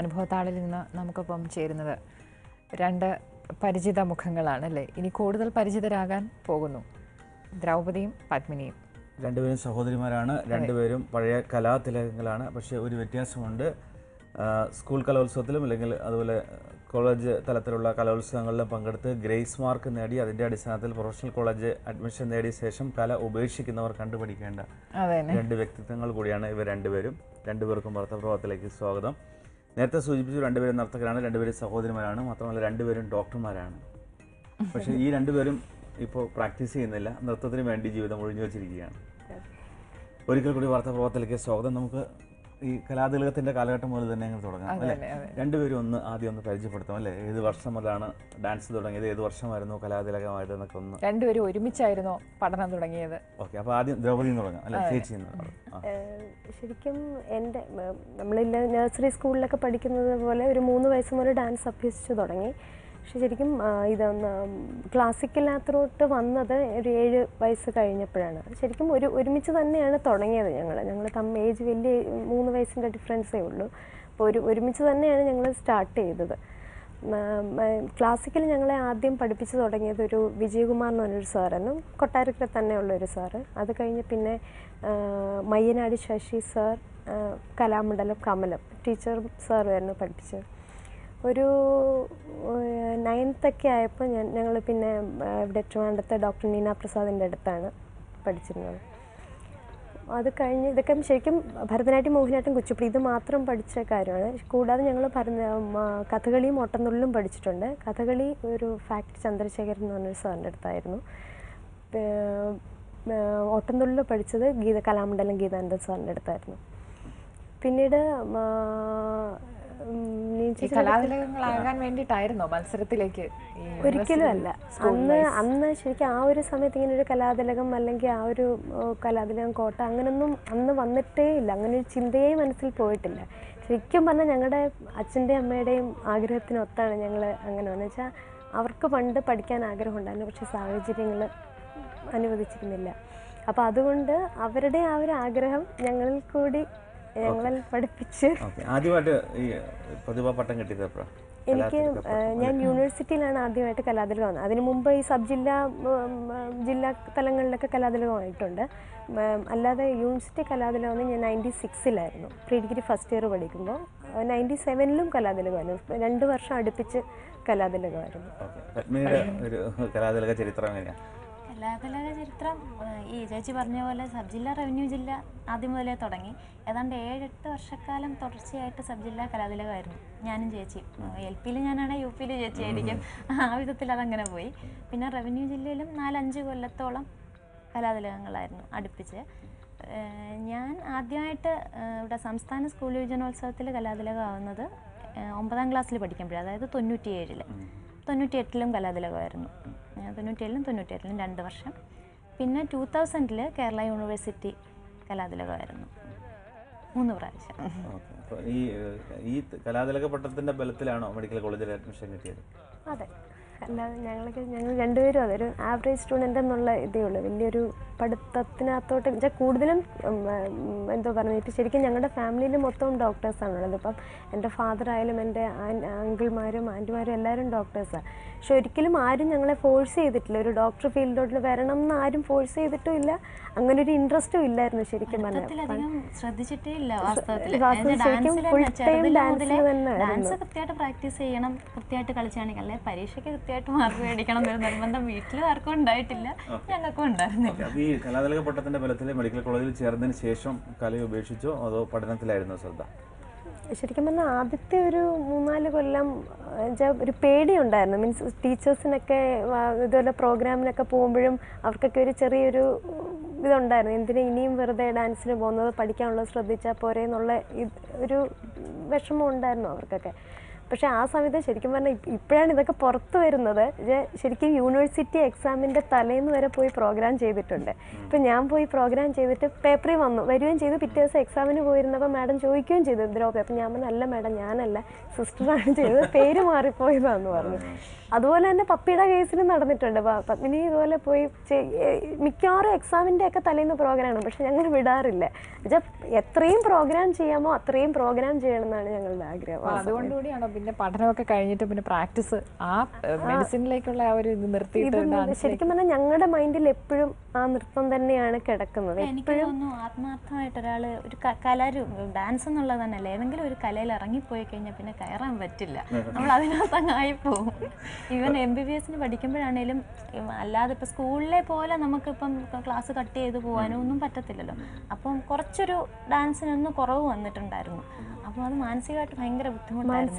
അനുഭവത്താളിൽ നിന്ന് നമുക്കൊപ്പം ചേരുന്നത് രണ്ട് പരിചിത മുഖങ്ങളാണ് അല്ലേ? ഇനി കൂടുതൽ പരിചിതരാകാൻ പോകുന്നു. ദ്രൗപദിയും പത്മിനിയും രണ്ടുപേരും സഹോദരിമാരാണ്. രണ്ടുപേരും പഴയ കലാതിലകങ്ങളാണ്. പക്ഷേ ഒരു വ്യത്യാസമുണ്ട്. സ്കൂൾ കലോത്സവത്തിലും അല്ലെങ്കിൽ അതുപോലെ കോളേജ് തലത്തിലുള്ള കലോത്സവങ്ങളിലും പങ്കെടുത്ത് ഗ്രേസ് മാർക്ക് നേടി അതിൻ്റെ അടിസ്ഥാനത്തിൽ പ്രൊഫഷണൽ കോളേജ് അഡ്മിഷൻ നേടിയ ശേഷം കല ഉപേക്ഷിക്കുന്നവർ കണ്ടുപിടിക്കേണ്ട രണ്ട് വ്യക്തിത്വങ്ങൾ കൂടിയാണ് ഇവർ രണ്ടുപേരും. രണ്ടുപേർക്കും വാർത്താപ്രഭാതത്തിലേക്ക് സ്വാഗതം. നേരത്തെ സൂചിപ്പിച്ചു, രണ്ടുപേരും നർത്തകരാണ്, രണ്ടുപേരും സഹോദരിമാരാണ്, മാത്രമല്ല രണ്ടുപേരും ഡോക്ടർമാരാണ്. പക്ഷേ ഈ രണ്ടുപേരും ഇപ്പോൾ പ്രാക്ടീസ് ചെയ്യുന്നില്ല, നൃത്തത്തിന് വേണ്ടി ജീവിതം ഒഴിഞ്ഞു വച്ചിരിക്കുകയാണ്. ഒരിക്കൽ കൂടി വാർത്താപ്രഭാതത്തിലേക്ക് സ്വാഗതം. നമുക്ക് ഈ കലാതിലകത്തിന്റെ കാലഘട്ടം മുതൽ തന്നെ അങ്ങനെ തുടങ്ങാം അല്ലേ? രണ്ടുപേരും ആദ്യം ഒന്ന് പരിചയപ്പെടുത്തും അല്ലേ? ഏത് വർഷം മുതലാണ് ഡാൻസ് തുടങ്ങിയത്, ഏത് വർഷമായിരുന്നു കലാതിലകമായത് എന്നൊക്കെ ഒന്ന്. രണ്ടുപേരും ഒരുമിച്ചായിരുന്നു പഠനം തുടങ്ങിയത്. ഓക്കെ, അപ്പോൾ ആദ്യം ദ്രൗപദി തുടങ്ങാം അല്ലെ, ചേച്ചി. ശരിക്കും എൻ്റെ നമ്മളില്ല നഴ്സറി സ്കൂളിലൊക്കെ പഠിക്കുന്നത് പോലെ ഒരു 3 വയസ്സ് മുതൽ ഡാൻസ് അഭ്യസിച്ചു തുടങ്ങി. പക്ഷെ ശരിക്കും ഇതൊന്ന് ക്ലാസിക്കലിനകത്തോട്ട് വന്നത് ഒരു 7 വയസ്സ് കഴിഞ്ഞപ്പോഴാണ്. ശരിക്കും ഒരുമിച്ച് തന്നെയാണ് തുടങ്ങിയത്. ഞങ്ങൾ തമ്മിൽ ഏജ് വലിയ 3 വയസ്സിൻ്റെ ഡിഫറൻസേ ഉള്ളൂ. അപ്പോൾ ഒരുമിച്ച് തന്നെയാണ് ഞങ്ങൾ സ്റ്റാർട്ട് ചെയ്തത്. ക്ലാസിക്കൽ ഞങ്ങളെ ആദ്യം പഠിപ്പിച്ച് തുടങ്ങിയത് ഒരു വിജയകുമാർ എന്ന് പറഞ്ഞൊരു സാറായിരുന്നു, കൊട്ടാരക്കര തന്നെയുള്ളൊരു സാറ്. അത് കഴിഞ്ഞ് പിന്നെ മയ്യനാടി ശശി സാർ, കലാമണ്ഡലം കമലം ടീച്ചർ സാറുമായിരുന്നു പഠിപ്പിച്ചത്. ഒരു 9th ആയപ്പോൾ ഞങ്ങൾ പിന്നെ ഇവിടെ ട്രിവാൻഡ്രത്തെ ഡോക്ടർ നീന പ്രസാദിൻ്റെ അടുത്താണ് പഠിച്ചിരുന്നത്. അത് കഴിഞ്ഞ് ഇതൊക്കെ ശരിക്കും ഭരതനാട്യം, മോഹിനിയാട്ടം, കുച്ചിപ്പുടി ഇത് മാത്രം പഠിച്ച കാര്യമാണ്. കൂടാതെ ഞങ്ങൾ കഥകളിയും ഓട്ടംതുള്ളിലും പഠിച്ചിട്ടുണ്ട്. കഥകളി ഒരു ഫാക്ട് ചന്ദ്രശേഖരൻ എന്ന് പറഞ്ഞൊരു സാറിൻ്റെ അടുത്തായിരുന്നു. ഓട്ടംതുള്ളിൽ പഠിച്ചത് കലാമണ്ഡലം ഗീതാനന്ദൻ സാറിൻ്റെ അടുത്തായിരുന്നു. പിന്നീട് ഒരിക്കലും അല്ല. അന്ന് ശരിക്കും ആ ഒരു സമയത്ത് ഇങ്ങനെ ഒരു കലാതിലകം അല്ലെങ്കിൽ ആ ഒരു കലാതിലകം കോട്ട അങ്ങനൊന്നും അന്ന് വന്നിട്ടേ ഇല്ല. അങ്ങനെ ഒരു ചിന്തയെ മനസ്സിൽ പോയിട്ടില്ല. ശരിക്കും പറഞ്ഞാൽ ഞങ്ങളുടെ അച്ഛൻ്റെയും അമ്മയുടെയും ആഗ്രഹത്തിനൊത്താണ് ഞങ്ങൾ അങ്ങനെ വന്നു വെച്ചാൽ അവർക്ക് പണ്ട് പഠിക്കാൻ ആഗ്രഹം ഉണ്ടായിരുന്നു, പക്ഷെ സാഹചര്യങ്ങൾ അനുവദിച്ചിരുന്നില്ല. അപ്പോൾ അതുകൊണ്ട് അവരുടെ ആ ഒരു ആഗ്രഹം ഞങ്ങളിൽ കൂടി എനിക്ക് ഞാൻ യൂണിവേഴ്സിറ്റിയിലാണ് ആദ്യമായിട്ട് കലാതിലകം വന്നത്. അതിനു മുമ്പ് ഈ സബ് ജില്ലാ തലങ്ങളിലൊക്കെ കലാതിലകമായിട്ടുണ്ട്. അല്ലാതെ യൂണിവേഴ്സിറ്റി കലാതിലകം ഞാൻ 96 പ്രീഡിഗ്രി ഫസ്റ്റ് ഇയർ പഠിക്കുമ്പോൾ, 97 കലാതിലകമായിരുന്നു. 2 വർഷം അടുപ്പിച്ച് കലാതിലകമായിരുന്നു. കലാതിലക ചരിത്രം ഈ ചേച്ചി പറഞ്ഞ പോലെ സബ് ജില്ല, റവന്യൂ ജില്ല ആദ്യം മുതലേ തുടങ്ങി. ഏതാണ്ട് 7-8 വർഷക്കാലം തുടർച്ചയായിട്ട് സബ് ജില്ലാ കലാതിലകമായിരുന്നു ഞാനും ചേച്ചി. LPയിൽ ഞാനാണ്, UPയിൽ ചേച്ചി ആയിരിക്കും. ആ വിധത്തിൽ അതങ്ങനെ പോയി. പിന്നെ റവന്യൂ ജില്ലയിലും 4-5 കൊല്ലത്തോളം കലാതിലകങ്ങളായിരുന്നു അടുപ്പിച്ച്. ഞാൻ ആദ്യമായിട്ട് ഇവിടെ സംസ്ഥാന സ്കൂൾ യുവജനോത്സവത്തിൽ കലാതിലകമാവുന്നത് 9th ക്ലാസ്സിൽ പഠിക്കുമ്പോഴേ, അതായത് 97. 98 കലാതിലകമായിരുന്നു. 97-98 2 വർഷം. പിന്നെ 2000 കേരള യൂണിവേഴ്സിറ്റി കലാതിലകമായിരുന്നു 3 പ്രാവശ്യം. ഈ കലാതിലക പട്ടത്തിന്റെ ബലത്തിലാണോ മെഡിക്കൽ കോളേജിൽ അഡ്മിഷൻ കിട്ടിയത്? അതെ, അല്ലാതെ ഞങ്ങൾ രണ്ടുപേരും അതൊരു ആവറേജ് സ്റ്റുഡൻ്റ് എന്നുള്ള ഇതേ ഉള്ളൂ. വലിയൊരു പഠിത്തത്തിനകത്തോട്ട് വെച്ചാൽ കൂടുതലും എന്തോ പറഞ്ഞിട്ട് ശരിക്കും ഞങ്ങളുടെ ഫാമിലിയിൽ മൊത്തവും ഡോക്ടേഴ്സാണുള്ളത്. ഇപ്പം എൻ്റെ ഫാദറായാലും എൻ്റെ അങ്കിൾമാരും ആൻറ്റിമാരും എല്ലാവരും ഡോക്ടേഴ്സാണ്. പക്ഷെ ഒരിക്കലും ആരും ഞങ്ങളെ ഫോഴ്സ് ചെയ്തിട്ടില്ല. ഒരു ഡോക്ടർ ഫീൽഡിലോട്ട് വരണം എന്ന് ആരും ഫോഴ്സ് ചെയ്തിട്ടും ഇല്ല. അങ്ങനെ ഒരു ഇൻട്രസ്റ്റും ഇല്ലായിരുന്നു ശരിക്കും പറഞ്ഞാൽ. ഈ കലാതിലക പട്ടത്തിന്റെ ബലത്തിൽ മെഡിക്കൽ കോളേജിൽ ചേർന്നതിന് ശേഷം കലയെ ഉപേക്ഷിച്ചോ അതോ പഠനത്തിലായിരുന്നോ ശ്രദ്ധ? ശരിക്കും പറഞ്ഞാൽ ആദ്യത്തെ ഒരു 3-4 കൊല്ലം ഒരു പേടിയുണ്ടായിരുന്നു. മീൻസ് ടീച്ചേഴ്സിനൊക്കെ ഇതുപോലെ പ്രോഗ്രാമിനൊക്കെ പോകുമ്പോഴും അവർക്കൊക്കെ ഒരു ചെറിയൊരു ഇതുണ്ടായിരുന്നു, എന്തിനാ ഇനിയും വെറുതെ ഡാൻസിന് പോകുന്നത്, പഠിക്കാനുള്ളത് ശ്രദ്ധിച്ചാൽ പോരെ എന്നുള്ള ഒരു വിഷമം ഉണ്ടായിരുന്നു അവർക്കൊക്കെ. പക്ഷേ ആ സമയത്ത് ശരിക്കും പറഞ്ഞാൽ ഇപ്പോഴാണ് ഇതൊക്കെ പുറത്ത് വരുന്നത്. ശരിക്കും യൂണിവേഴ്സിറ്റി എക്സാമിൻ്റെ തലേന്ന് വരെ പോയി പ്രോഗ്രാം ചെയ്തിട്ടുണ്ട്. ഇപ്പം ഞാൻ പോയി പ്രോഗ്രാം ചെയ്തിട്ട് പേപ്പറിൽ വന്നു വരികയും ചെയ്തു. പിറ്റേ ദിവസം എക്സാമിന് പോയിരുന്നപ്പോൾ മാഡം ചോദിക്കുകയും ചെയ്തു ദ്രോപി. അപ്പം ഞാൻ പറഞ്ഞല്ല മാഡം ഞാനല്ല സിസ്റ്ററാണ് ചെയ്തത്, പേര് മാറിപ്പോയതാണെന്ന് പറഞ്ഞു. അതുപോലെ തന്നെ പപ്പിയുടെ കേസിൽ നടന്നിട്ടുണ്ട്. പത്മിനി ഇതുപോലെ പോയി മിക്കവാറും എക്സാമിൻ്റെ ഒക്കെ തലേന്ന് പ്രോഗ്രാമാണ്, പക്ഷെ ഞങ്ങൾ വിടാറില്ല. എത്രയും പ്രോഗ്രാം ചെയ്യാമോ അത്രയും പ്രോഗ്രാം ചെയ്യണം എന്നാണ് ഞങ്ങളുടെ ആഗ്രഹം. അതുകൊണ്ടുകൂടിയാണോ പിന്നെ പഠനമൊക്കെ കഴിഞ്ഞിട്ട് പിന്നെ പ്രാക്ടീസ് ആ മെഡിസിനിലേക്കുള്ള ആ ഒരു നിർത്തി? ശരിക്കും പറഞ്ഞാൽ ഞങ്ങളുടെ മൈൻഡിൽ എപ്പോഴും ആ നൃത്തം തന്നെയാണ് കിടക്കുന്നത്. എപ്പോഴും ആത്മാർത്ഥമായിട്ട് ഒരാൾ ഒരു കലാരൂപം ഡാൻസ് എന്നുള്ളത് തന്നെയല്ല, ഏതെങ്കിലും ഒരു കലയിൽ ഇറങ്ങിപ്പോയി കഴിഞ്ഞാൽ പിന്നെ കയറാൻ പറ്റില്ല, നമ്മൾ അതിനകത്തങ്ങായി പോകും. ഈവൻ MBBSന് പഠിക്കുമ്പോഴാണേലും അല്ലാതെ ഇപ്പം സ്കൂളിലെ പോലെ നമുക്കിപ്പം ക്ലാസ് കട്ട് ചെയ്ത് പോകാനോ ഒന്നും പറ്റത്തില്ലല്ലോ. അപ്പം കുറച്ചൊരു ഡാൻസിനൊന്നും കുറവ് വന്നിട്ടുണ്ടായിരുന്നു. അപ്പം അത് മാനസികമായിട്ട് ഭയങ്കര ബുദ്ധിമുട്ടായിരുന്നു.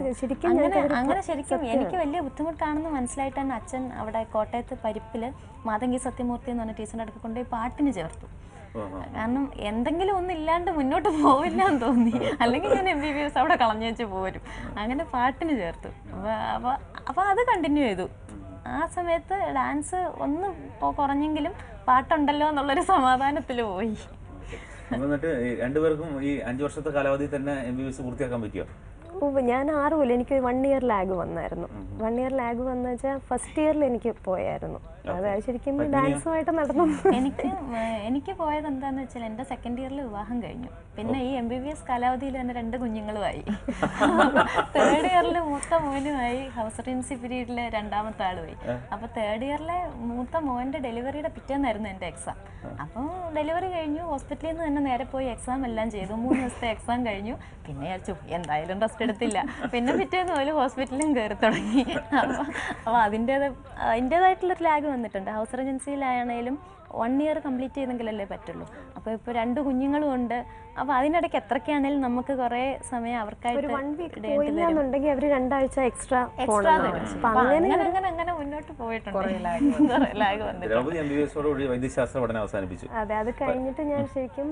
അങ്ങനെ ശരിക്കും എനിക്ക് വലിയ ബുദ്ധിമുട്ടാണെന്ന് മനസ്സിലായിട്ട് തന്നെ അച്ഛൻ അവിടെ കോട്ടയത്ത് പരിപ്പിൽ മാതങ്കി സത്യമൂർത്തി എന്ന് പറഞ്ഞ ടീച്ചറിൻ്റെ അടുത്ത് കൊണ്ടുപോയി പാട്ടിന് ചേർത്തു. കാരണം എന്തെങ്കിലും ഒന്നും ഇല്ലാണ്ട് മുന്നോട്ട് പോവില്ല എന്ന് തോന്നി, അല്ലെങ്കിൽ ഞാൻ MBBS അവിടെ കളഞ്ഞു വെച്ച് പോരും. അങ്ങനെ പാട്ടിന് ചേർത്തു. അപ്പോൾ അത് കണ്ടിന്യൂ ചെയ്തു. ആ സമയത്ത് ഡാൻസ് ഒന്ന് കുറഞ്ഞെങ്കിലും പാട്ടുണ്ടല്ലോ എന്നുള്ളൊരു സമാധാനത്തിൽ പോയി. എന്നിട്ട് രണ്ടുപേർക്കും ഈ 5 വർഷത്തെ കാലാവധി തന്നെ MBBS പൂർത്തിയാക്കാൻ പറ്റിയോ? ഞാൻ 6 കൊല്ലം, എനിക്ക് 1 year ലാഗ് വന്നായിരുന്നു. 1 year ലാഗ് വന്നു വെച്ചാൽ ഫസ്റ്റ് ഇയറിൽ എനിക്ക് പോയായിരുന്നു. അതായത് ശരിക്കും ഡാൻസുമായിട്ട് നടന്നു. എനിക്ക് പോയത് എന്താണെന്ന് വെച്ചാൽ എൻ്റെ സെക്കൻഡ് ഇയറിൽ വിവാഹം കഴിഞ്ഞു. പിന്നെ ഈ MBBS കാലാവധിയിൽ തന്നെ 2 കുഞ്ഞുങ്ങളുമായി. തേർഡ് ഇയറിൽ മൂത്ത മോനുമായി, ഹൗസ് റിൻസി പീരീഡിലെ 2ാമത്തെ ആളുമായി. അപ്പോൾ തേർഡ് ഇയറിലെ മൂത്ത മോൻ്റെ ഡെലിവറിയുടെ പിറ്റേന്നായിരുന്നു എൻ്റെ എക്സാം. അപ്പോൾ ഡെലിവറി കഴിഞ്ഞു, ഹോസ്പിറ്റലിൽ നിന്ന് തന്നെ നേരെ പോയി എക്സാം എല്ലാം ചെയ്തു. 3 ദിവസത്തെ എക്സാം കഴിഞ്ഞു. പിന്നെ വിചാരിച്ചു എന്തായാലും റെസ്റ്റ് എടുത്തില്ല. പിന്നെ പിറ്റേന്ന് പോലും ഹോസ്പിറ്റലിലും കയറി തുടങ്ങി. അപ്പോൾ അതിൻ്റേതായിട്ടുള്ളൊരു ലാഗ് വന്നിട്ടുണ്ട്. ഹൗസ് റെജൻസിയിലാണെങ്കിലും 1 year കംപ്ലീറ്റ് ചെയ്തെങ്കിലല്ലേ പറ്റുള്ളൂ. അപ്പോൾ ഇപ്പോൾ 2 കുഞ്ഞുങ്ങളും ഉണ്ട്. അപ്പോൾ അതിനിടയ്ക്ക് എത്രയ്ക്കാണെങ്കിലും നമുക്ക് കുറേ സമയം അവർക്കായിട്ട് 1 week എന്നുണ്ടെങ്കിൽ അവർ 2 ആഴ്ച എക്സ്ട്രാ അങ്ങനെ മുന്നോട്ട് പോയിട്ടുണ്ട്. അതെ, അത് കഴിഞ്ഞിട്ട് ഞാൻ ശരിക്കും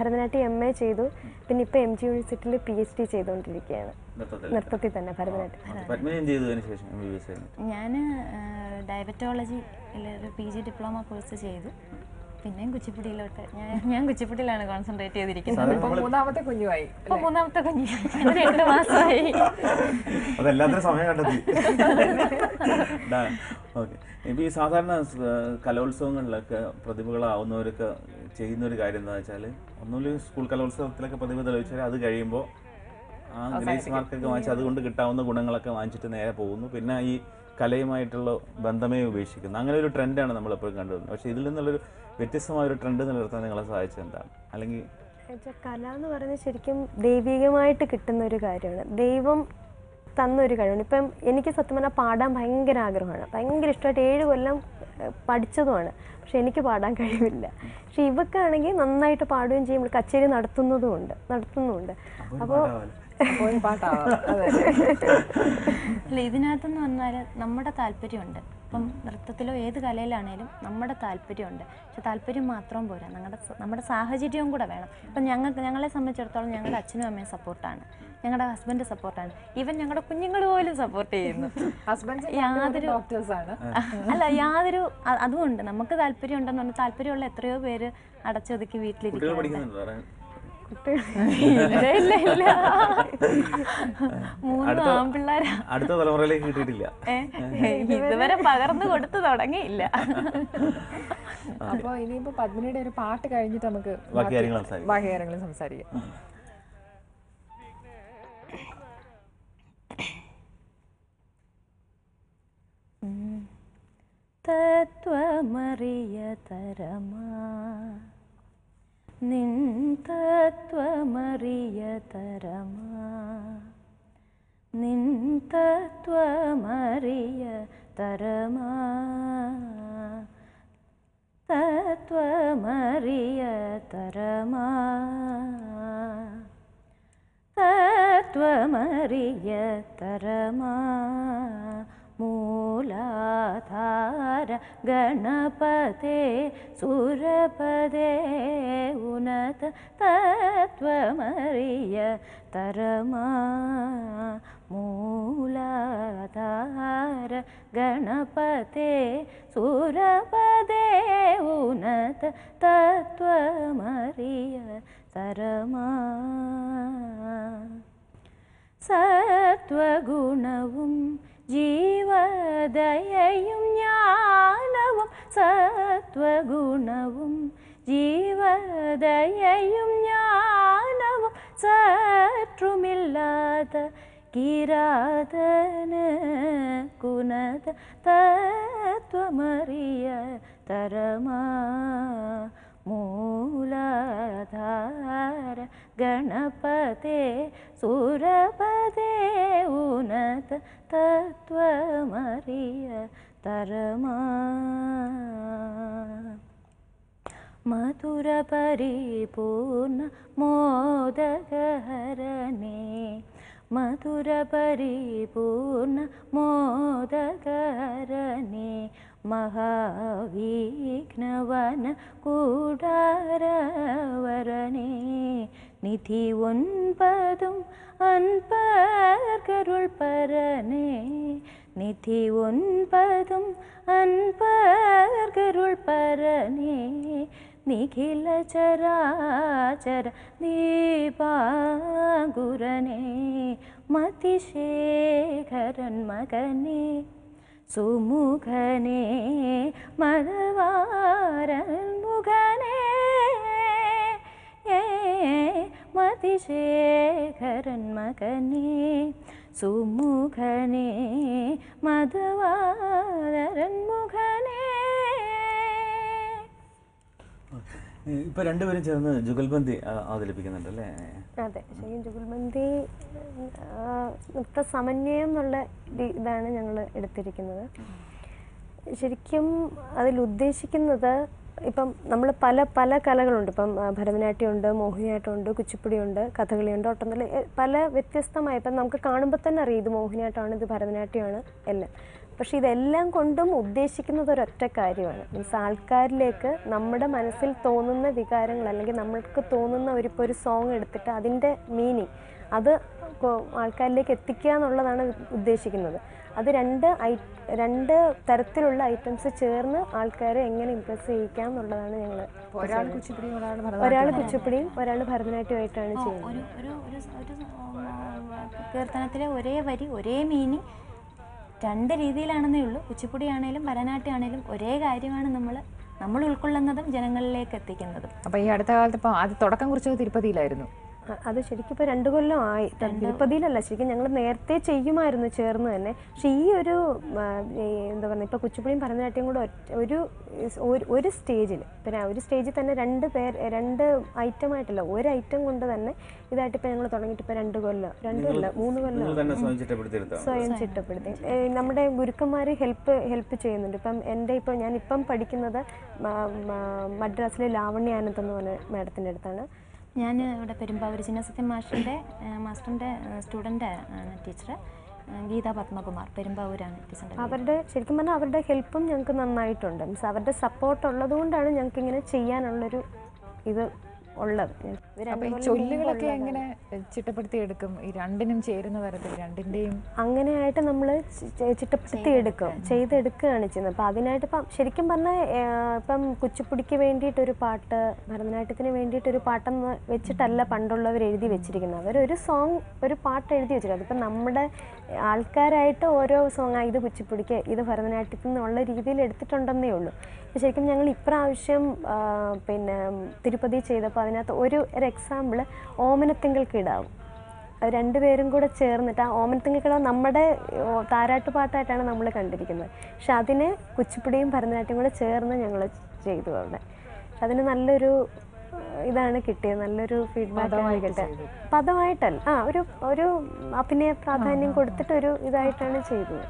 ഭരതനാട്യം MA ചെയ്തു. പിന്നെ ഇപ്പം MG യൂണിവേഴ്സിറ്റിയിൽ PhD ചെയ്തുകൊണ്ടിരിക്കുകയാണ് നൃത്തത്തിൽ തന്നെ. ഭരതനാട്യം ഞാൻ ഡയബറ്റോളജിയിൽ ഒരു PG ഡിപ്ലോമ കോഴ്സ് ചെയ്തു. പിന്നെ കുച്ചിപ്പുടിയിലോട്ട് ഞാൻ കുച്ചിപ്പുടിയിലാണ് കോൺസെൻട്രേറ്റ് ചെയ്തിരിക്കുന്നത്. ഇപ്പോൾ 3ാമത്തെ കുഞ്ഞുമായി. ഇപ്പോൾ 3ാമത്തെ കുഞ്ഞായി. 2 മാസമായി. അതെല്ലാത്തിനും സമയം കണ്ടെത്തി. ഓക്കെ, ഇപ്പോൾ ഈ സാധാരണ കലോത്സവങ്ങളിലൊക്കെ പ്രതിഭകളാവുന്നവരൊക്കെ ചെയ്യുന്നൊരു കാര്യം എന്താ വെച്ചാൽ, ഒന്നുമില്ലെങ്കിൽ സ്കൂൾ കലോത്സവത്തിലൊക്കെ പ്രതിഭ തെളിയിച്ചാൽ അത് കഴിയുമ്പോൾ ആ ഗ്രേസ് മാർക്കൊക്കെ വാങ്ങിച്ച് അതുകൊണ്ട് കിട്ടാവുന്ന ഗുണങ്ങളൊക്കെ വാങ്ങിച്ചിട്ട് നേരെ പോകുന്നു. പിന്നെ ഈ കലയുമായിട്ടുള്ള ബന്ധമേ ഉപേക്ഷിക്കുന്നു. അങ്ങനെ ഒരു ട്രെൻഡാണ് നമ്മളെപ്പോഴും കണ്ടുവരുന്നത്. പക്ഷേ ഇതിൽ നിന്നുള്ളൊരു വ്യത്യസ്തമായൊരു ട്രെൻഡ് നിലനിർത്താൻ നിങ്ങളെ സഹായിച്ചത് എന്താണ്? അല്ലെങ്കിൽ കല എന്ന് പറയുന്നത് ശരിക്കും ദൈവികമായിട്ട് കിട്ടുന്നൊരു കാര്യമാണ്, ദൈവം തന്നൊരു കഴിവാണ്. ഇപ്പം എനിക്ക് സത്യം പറഞ്ഞാൽ പാടാൻ ഭയങ്കര ആഗ്രഹമാണ്, ഭയങ്കര ഇഷ്ടമായിട്ട് 7 കൊല്ലം പഠിച്ചതുമാണ്. പക്ഷെ എനിക്ക് പാടാൻ കഴിവില്ല. പക്ഷെ ഇവക്കാണെങ്കിൽ നന്നായിട്ട് പാടുകയും ചെയ്യും, ഇവിടെ കച്ചേരി നടത്തുന്നുമുണ്ട്. അപ്പോൾ അല്ല, ഇതിനകത്തെന്ന് പറഞ്ഞാൽ നമ്മുടെ താല്പര്യമുണ്ട്. ഇപ്പം നൃത്തത്തിലോ ഏത് കലയിലാണേലും നമ്മുടെ താല്പര്യമുണ്ട്. പക്ഷെ താല്പര്യം മാത്രം പോരാ, നമ്മുടെ സാഹചര്യവും കൂടെ വേണം. ഇപ്പം ഞങ്ങളെ സംബന്ധിച്ചിടത്തോളം ഞങ്ങളുടെ അച്ഛനും അമ്മയും സപ്പോർട്ടാണ്, ഞങ്ങളുടെ ഹസ്ബൻഡ് സപ്പോർട്ടാണ്, ഈവൻ ഞങ്ങളുടെ കുഞ്ഞുങ്ങൾ പോലും സപ്പോർട്ട് ചെയ്യുന്നു. ഹസ്ബൻഡ് യാതൊരു അല്ല യാതൊരു അതുകൊണ്ട് നമുക്ക് താല്പര്യം ഉണ്ടെന്ന് പറഞ്ഞാൽ താല്പര്യമുള്ള എത്രയോ പേര് അടച്ചൊതുക്കി വീട്ടിലിരിക്കുന്നുണ്ട്. 3 ആൺപിള്ളേരാ. അടുത്ത തലമുറയിലേക്ക് കിട്ടിയിട്ടില്ല, ഇതുവരെ പകർന്നു കൊടുത്തു തുടങ്ങിയില്ല. അപ്പൊ ഇനിയിപ്പോ പത്മിനിയുടെ ഒരു പാട്ട് കഴിഞ്ഞിട്ട് നമുക്ക് ബാക്കി കാര്യങ്ങളും സംസാരിക്കാം. തത്വമറിയതരമാ നിൻ തത്വമറിയതരമാ നിൻ തത്വമറിയതരമാ തത്വമറിയതരമാ തത്വമറിയതരമാ மூலாதார கணபதே சுரபதே உனத தத்துவமறிய தரமா. மூலாதார கணபதே சுரபதே உனத தத்துவமறிய தரமா. சத்வகுணவும் ஜீவதயையும் ஞானமும் சத்வகுணவும் ஜீவதயையும் ஞானமும் சற்றுமில்லாத கிராதன குணத தத்துவமறிய தரமா. மூலாதார கணபதே சுரபதே உனத தத்துவமறிய தரமா. மதுர பரிபூர்ண மோதகஹரனே மதுர பரிபூர்ண மோதகஹரனே மகாவிக்னவன கூடாரவரனே நிதி ஒன்பதும் அன்பர்கருள் பரனே நிதி ஒன்பதும் அன்பர்கருள் பரனே நிகில சராச்சர தீபாங்குரனே மதிசேகரன் மகனே சுமுகனே மதவாரன் முகனே மதிசேகரன் மகனே சுமுகனே மதவாரன் முகனே. ഇപ്പൊ രണ്ടുപേരും ചേർന്ന് ജുഗൽബന്ദി അവതരിപ്പിക്കുന്നുണ്ടല്ലേ? അതെ, ശരിക്കും ജുഗൽബന്ദി നൃത്ത സമന്വയം എന്നുള്ള ഇതാണ് ഞങ്ങൾ എടുത്തിരിക്കുന്നത്. ശരിക്കും അതിൽ ഉദ്ദേശിക്കുന്നത് ഇപ്പം നമ്മൾ പല പല കലകളുണ്ട്. ഇപ്പം ഭരതനാട്യമുണ്ട്, മോഹിനിയാട്ടമുണ്ട്, കുച്ചിപ്പുടിയുണ്ട്, കഥകളിയുണ്ട്, ഓട്ടംതുള്ളൽ, പല വ്യത്യസ്തമായ. ഇപ്പം നമുക്ക് കാണുമ്പോൾ തന്നെ അറിയാം ഇത് മോഹിനിയാട്ടമാണ്, ഇത് ഭരതനാട്യമാണ് എല്ലാം. പക്ഷെ ഇതെല്ലാം കൊണ്ടും ഉദ്ദേശിക്കുന്നത് ഒരൊറ്റ കാര്യമാണ്, മീൻസ് ആൾക്കാരിലേക്ക് നമ്മുടെ മനസ്സിൽ തോന്നുന്ന വികാരങ്ങൾ അല്ലെങ്കിൽ നമ്മൾക്ക് തോന്നുന്ന ഒരിപ്പോൾ ഒരു സോങ് എടുത്തിട്ട് അതിൻ്റെ മീനിങ് അത് ആൾക്കാരിലേക്ക് എത്തിക്കുക എന്നുള്ളതാണ് ഉദ്ദേശിക്കുന്നത്. അത് രണ്ട് തരത്തിലുള്ള ഐറ്റംസ് ചേർന്ന് ആൾക്കാരെ എങ്ങനെ ഇംപ്രസ് ചെയ്യിക്കാം എന്നുള്ളതാണ് ഞങ്ങൾ. ഒരാൾ കുച്ചിപ്പുടിയും ഒരാൾ ഭരതനാട്യമായിട്ടാണ് ചെയ്യുന്നത്. രണ്ട് രീതിയിലാണെന്നേ ഉള്ളൂ. കുച്ചിപ്പുടി ആണെങ്കിലും ഭരതനാട്യം ആണെങ്കിലും ഒരേ കാര്യമാണ് നമ്മൾ ഉൾക്കൊള്ളുന്നതും ജനങ്ങളിലേക്ക് എത്തിക്കുന്നതും. അപ്പോൾ ഈ അടുത്ത കാലത്ത് ഇപ്പോൾ അത് തുടക്കം കുറിച്ചത് തിരുപ്പതിയിലായിരുന്നു. അത് ശരിക്കും ഇപ്പോൾ 2 കൊല്ലമായി. തിരുപ്പതിയിലല്ല, ശരിക്കും ഞങ്ങൾ നേരത്തെ ചെയ്യുമായിരുന്നു ചേർന്ന് തന്നെ. പക്ഷേ ഈ ഒരു എന്താ പറയുക, ഇപ്പോൾ കുച്ചിപ്പുടിയും ഭരതനാട്യം കൂടെ ഒരു സ്റ്റേജിൽ, പിന്നെ ഒരു സ്റ്റേജിൽ തന്നെ രണ്ട് ഐറ്റമായിട്ടല്ല, ഒരു ഐറ്റം കൊണ്ട് തന്നെ ഇതായിട്ട് ഇപ്പോൾ ഞങ്ങൾ തുടങ്ങിയിട്ട് ഇപ്പോൾ 2 കൊല്ലം 3 കൊല്ലം സ്വയം ചിട്ടപ്പെടുത്തി നമ്മുടെ ഗുരുക്കന്മാർ ഹെൽപ്പ് ചെയ്യുന്നുണ്ട്. ഇപ്പം ഞാനിപ്പം പഠിക്കുന്നത് മദ്രാസിലെ ലാവണ്യ ആനന്ദ് എന്ന് പറഞ്ഞ മാഡത്തിൻ്റെ അടുത്താണ്. ഞാൻ ഇവിടെ പെരുമ്പാവൂർ ചിന്നസത്യം മാസ്റ്ററിൻ്റെ സ്റ്റുഡൻ്റ് ആണ് ടീച്ചർ ഗീതാ പത്മകുമാർ, പെരുമ്പാവൂരാണ് ടീച്ചർ. അവരുടെ ശരിക്കും പറഞ്ഞാൽ അവരുടെ ഹെൽപ്പും ഞങ്ങൾക്ക് നന്നായിട്ടുണ്ട്. മീൻസ് അവരുടെ സപ്പോർട്ട് ഉള്ളത് കൊണ്ടാണ് ഞങ്ങൾക്ക് ഇങ്ങനെ ചെയ്യാനുള്ളൊരു ഇത് ഉള്ളത്. ചൊല്ലുകളൊക്കെ എങ്ങനെ ചിട്ടപ്പെടുത്തി എടുക്കും? ഈ രണ്ടിനും ചേരുന്ന തരത്തിൽ രണ്ടിൻ്റെയും അങ്ങനെയായിട്ട് നമ്മൾ ചിട്ടപ്പെടുത്തി എടുക്കും, ചെയ്തെടുക്കുകയാണ് ചെയ്യുന്നത്. അപ്പം അതിനായിട്ട് ഇപ്പം ശരിക്കും പറഞ്ഞാൽ ഇപ്പം കുച്ചിപ്പുടിക്ക് വേണ്ടിയിട്ടൊരു പാട്ട്, ഭരതനാട്യത്തിന് വേണ്ടിയിട്ടൊരു പാട്ടെന്ന് വെച്ചിട്ടല്ല പണ്ടുള്ളവർ എഴുതി വെച്ചിരിക്കുന്നത്. അവരൊരു സോങ്, ഒരു പാട്ട് എഴുതി വെച്ചിരിക്കും. അതിപ്പം നമ്മുടെ ആൾക്കാരായിട്ട് ഓരോ സോങ്, ഇത് കുച്ചിപ്പുടിക്ക്, ഇത് ഭരതനാട്യത്തിൽ നിന്നുള്ള രീതിയിൽ എടുത്തിട്ടുണ്ടെന്നേ ഉള്ളൂ. ശരിക്കും ഞങ്ങൾ ഇപ്രാവശ്യം പിന്നെ തിരുപ്പതി ചെയ്തപ്പോൾ അതിനകത്ത് ഒരു എക്സാമ്പിൾ ഓമനത്തിങ്കൾ കിടാവും, അത് രണ്ടുപേരും കൂടെ ചേർന്നിട്ട് ആ ഓമനത്തിങ്കൾ കിടാവ് നമ്മുടെ താരാട്ട് പാട്ടായിട്ടാണ് നമ്മൾ കണ്ടിരിക്കുന്നത്. പക്ഷെ അതിന് കുച്ചിപ്പുടിയും ഭരതനാട്യം കൂടെ ചേർന്ന് ഞങ്ങൾ ചെയ്തു. അവിടെ അതിന് നല്ലൊരു ഇതാണ് കിട്ടിയത്, നല്ലൊരു ഫീഡ്ബാക്കാണ് കിട്ടിയത്. പദമായിട്ടല്ല, ഒരു അഭിനയ പ്രാധാന്യം കൊടുത്തിട്ടൊരു ഇതായിട്ടാണ് ചെയ്തത്.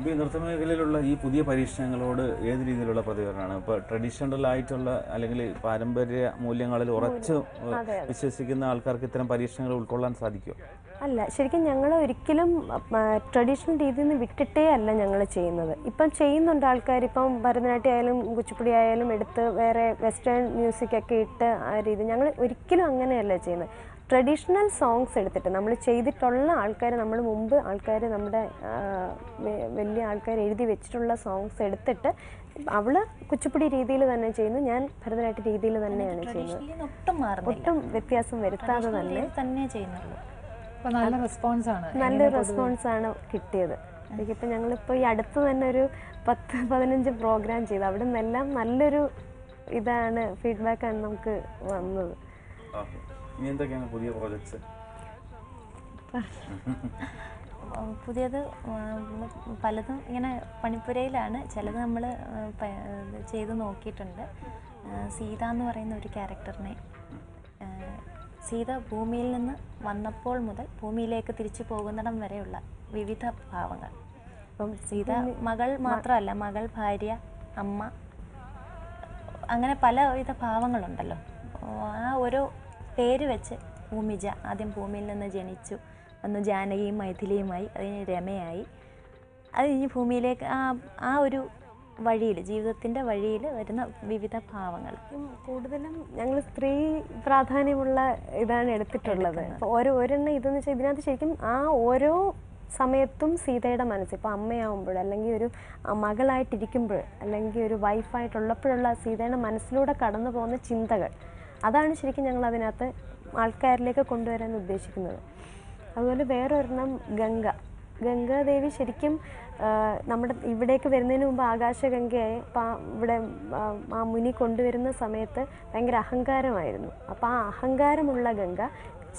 ഇപ്പോൾ ഈ നൃത്തമേഖലയിലുള്ള ഈ പുതിയ പരീക്ഷണങ്ങളോട് ഏത് രീതിയിലുള്ള പ്രതികരണമാണ്? ഇപ്പോൾ ട്രഡീഷണൽ ആയിട്ടുള്ള അല്ലെങ്കിൽ പാരമ്പര്യ മൂല്യങ്ങളിൽ ഉറച്ച് വിശ്വസിക്കുന്ന ആൾക്കാർക്ക് ഇത്തരം പരീക്ഷണങ്ങൾ ഉൾക്കൊള്ളാൻ സാധിക്കുമോ? അല്ല, ശരിക്കും ഞങ്ങൾ ഒരിക്കലും ട്രഡീഷണൽ രീതിയിൽ നിന്ന് വിട്ടിട്ടേ അല്ല ഞങ്ങൾ ചെയ്യുന്നത്. ഇപ്പം ചെയ്യുന്നുണ്ട് ആൾക്കാർ, ഇപ്പം ഭരതനാട്യം ആയാലും കുച്ചിപ്പുടി ആയാലും എടുത്ത് വേറെ വെസ്റ്റേൺ മ്യൂസിക്കൊക്കെ ഇട്ട് ആ രീതി. ഞങ്ങൾ ഒരിക്കലും അങ്ങനെയല്ല ചെയ്യുന്നത്. ട്രഡീഷണൽ സോങ്സ് എടുത്തിട്ട് നമ്മൾ ചെയ്തിട്ടുള്ള ആൾക്കാർ, നമ്മൾ മുമ്പ് ആൾക്കാർ നമ്മുടെ വലിയ ആൾക്കാർ എഴുതി വെച്ചിട്ടുള്ള സോങ്സ് എടുത്തിട്ട് അവൾ കുച്ചിപ്പുടി രീതിയിൽ തന്നെ ചെയ്യുന്നു, ഞാൻ ഭരതനാട്യ രീതിയിൽ തന്നെയാണ് ചെയ്യുന്നത്. ഒട്ടും വ്യത്യാസം വരുത്താതെ തന്നെ ചെയ്യുന്നുള്ളൂ. നല്ല റെസ്പോൺസാണ് കിട്ടിയത്. എനിക്കിപ്പോൾ ഞങ്ങളിപ്പോൾ ഈ അടുത്ത് തന്നെ ഒരു 10-15 പ്രോഗ്രാം ചെയ്തു, അവിടെ നിന്നെല്ലാം നല്ലൊരു ഇതാണ്, ഫീഡ്ബാക്കാണ് നമുക്ക് വന്നത്. പുതിയത് പലതും ഇങ്ങനെ പണിപ്പുരയിലാണ്, ചിലത് നമ്മൾ ചെയ്ത് നോക്കിയിട്ടുണ്ട്. സീത എന്ന് പറയുന്ന ഒരു ക്യാരക്ടറിനെ, സീത ഭൂമിയിൽ നിന്ന് വന്നപ്പോൾ മുതൽ ഭൂമിയിലേക്ക് തിരിച്ചു പോകുന്നിടം വരെയുള്ള വിവിധ ഭാവങ്ങൾ. അപ്പം സീത മകൾ മാത്രമല്ല, മകൾ, ഭാര്യ, അമ്മ, അങ്ങനെ പലവിധ ഭാവങ്ങളുണ്ടല്ലോ. ആ ഓരോ പേര് വെച്ച് ഭൂമിജ, ആദ്യം ഭൂമിയിൽ നിന്ന് ജനിച്ചു വന്ന് ജാനകിയും മൈഥിലിയുമായി, അതിന് രമയായി, അത് കഴിഞ്ഞ് ഭൂമിയിലേക്ക്. ആ ഒരു വഴിയിൽ, ജീവിതത്തിൻ്റെ വഴിയിൽ വരുന്ന വിവിധ ഭാവങ്ങൾ. കൂടുതലും ഞങ്ങൾ സ്ത്രീ പ്രാധാന്യമുള്ള ഇതാണ് എടുത്തിട്ടുള്ളത്. ഒരെണ്ണം ഇതെന്ന് വെച്ചാൽ ഇതിനകത്ത് ശരിക്കും ആ ഓരോ സമയത്തും സീതയുടെ മനസ്സ്, ഇപ്പോൾ അമ്മയാവുമ്പോൾ അല്ലെങ്കിൽ ഒരു മകളായിട്ടിരിക്കുമ്പോൾ അല്ലെങ്കിൽ ഒരു വൈഫായിട്ടുള്ളപ്പോഴുള്ള സീതയുടെ മനസ്സിലൂടെ കടന്നു പോകുന്ന ചിന്തകൾ, അതാണ് ശരിക്കും ഞങ്ങൾ അതിനകത്ത് ആൾക്കാരിലേക്ക് കൊണ്ടുവരാൻ ഉദ്ദേശിക്കുന്നത്. അതുപോലെ വേറൊരെണ്ണം ഗംഗ. ഗംഗാദേവി ശരിക്കും നമ്മുടെ ഇവിടേക്ക് വരുന്നതിന് മുമ്പ് ആകാശഗംഗയായി ഇവിടെ ആ മുനി കൊണ്ടുവരുന്ന സമയത്ത് ഭയങ്കര അഹങ്കാരമായിരുന്നു. അപ്പോൾ ആ അഹങ്കാരമുള്ള ഗംഗ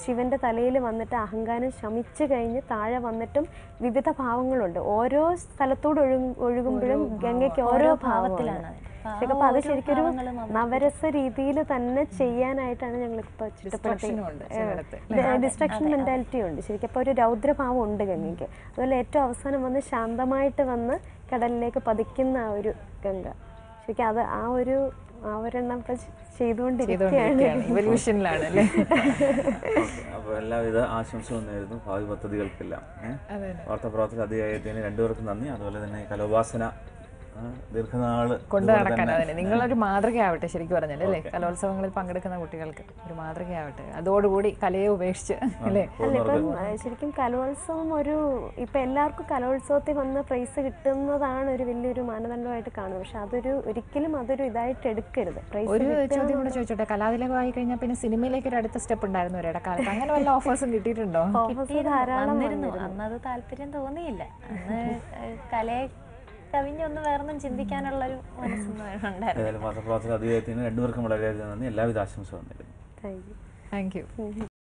ശിവൻ്റെ തലയിൽ വന്നിട്ട് അഹങ്കാരം ശമിച്ച് കഴിഞ്ഞ് താഴെ വന്നിട്ടും വിവിധ ഭാവങ്ങളുണ്ട്. ഓരോ സ്ഥലത്തോട് ഒഴുകുമ്പോഴും ഗംഗയ്ക്ക് ഓരോ ഭാവത്തിലാണ്. അപ്പോൾ അത് ശരിക്കൊരു നവരസ രീതിയിൽ തന്നെ ചെയ്യാനായിട്ടാണ് ഞങ്ങളിപ്പോൾ ചിട്ടപ്പെടുത്തിയത്. ഡിസ്ട്രക്ഷൻ മെൻറ്റാലിറ്റി ഉണ്ട് ശരിക്കും. അപ്പോൾ ഒരു രൗദ്രഭാവം ഉണ്ട് ഗംഗയ്ക്ക്. അതുപോലെ ഏറ്റവും അവസാനം വന്ന് ശാന്തമായിട്ട് വന്ന് കടലിലേക്ക് പതിക്കുന്ന ആ ഒരു ഗംഗ ശരിക്കും അത് ആ ഒരു എല്ലാവിധ ആശംസകളും നേരുന്നു ഭാവി പദ്ധതികൾക്കെല്ലാം. വാർത്താപ്രവർത്തന അതിയായതിന് രണ്ടുപേർക്കും നന്ദി. അതുപോലെ തന്നെ കലോപാസന ദീർഘനാള് കൊണ്ടുനടക്കാൻ നിങ്ങളൊരു മാതൃകയാവട്ടെ. ശരിക്കും പറഞ്ഞാൽ അല്ലേ, കലോത്സവങ്ങളിൽ പങ്കെടുക്കുന്ന കുട്ടികൾക്ക് ഒരു മാതൃകയാവട്ടെ. അതോടുകൂടി കലയെ ഉപേക്ഷിച്ച് അല്ലേ, ശരിക്കും കലോത്സവം ഒരു ഇപ്പം എല്ലാവർക്കും കലോത്സവത്തിൽ വന്ന് പ്രൈസ് കിട്ടുന്നതാണ് ഒരു വലിയൊരു മാനദണ്ഡമായിട്ട് കാണുന്നത്. പക്ഷെ അതൊരു ഒരിക്കലും അതൊരു ഇതായിട്ട് എടുക്കരുത്. ഒരു ചോദ്യം കൂടെ ചോദിച്ചോട്ടെ, കലാതിലകമായി കഴിഞ്ഞാൽ പിന്നെ സിനിമയിലേക്ക് ഒരു അടുത്ത സ്റ്റെപ്പ് ഉണ്ടായിരുന്നു ഒരു ഇടക്കാലത്ത്, അങ്ങനെ വല്ല ഓഫേഴ്സും കിട്ടിയിട്ടുണ്ടോ? അന്നത് താല്പര്യം തോന്നിയില്ല. കലയെ കവിഞ്ഞൊന്നും വേറൊന്നും ചിന്തിക്കാനുള്ളൊരു മനസ്സൊന്നും ഉണ്ടായിരുന്നു. എല്ലാവിധ ആശംസകളും. Thank U.